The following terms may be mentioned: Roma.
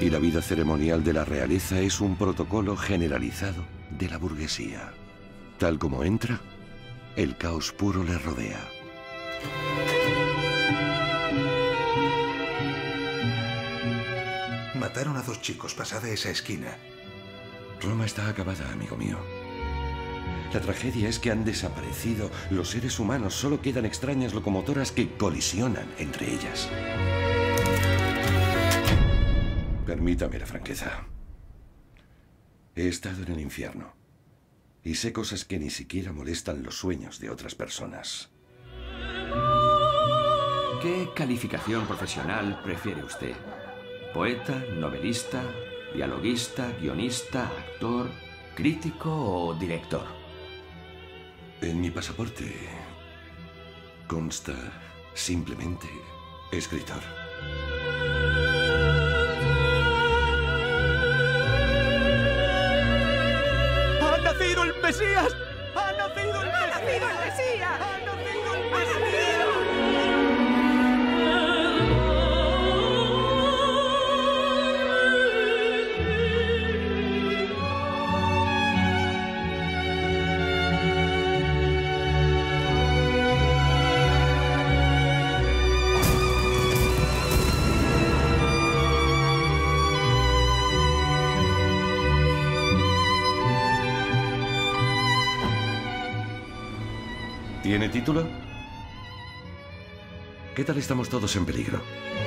y la vida ceremonial de la realeza es un protocolo generalizado de la burguesía. Tal como entra, el caos puro le rodea. Mataron a dos chicos pasada esa esquina. Roma está acabada, amigo mío. La tragedia es que han desaparecido los seres humanos. Solo quedan extrañas locomotoras que colisionan entre ellas. Permítame la franqueza. He estado en el infierno. Y sé cosas que ni siquiera molestan los sueños de otras personas. ¿Qué calificación profesional prefiere usted? ¿Poeta, novelista, dialoguista, guionista, actor, crítico o director? En mi pasaporte consta simplemente escritor. ¡Ha nacido el Mesías! ¡Ha nacido el Mesías! ¡Ha nacido el Mesías! ¡Ha nacido el Mesías! ¿Tiene título? ¿Qué tal estamos todos en peligro?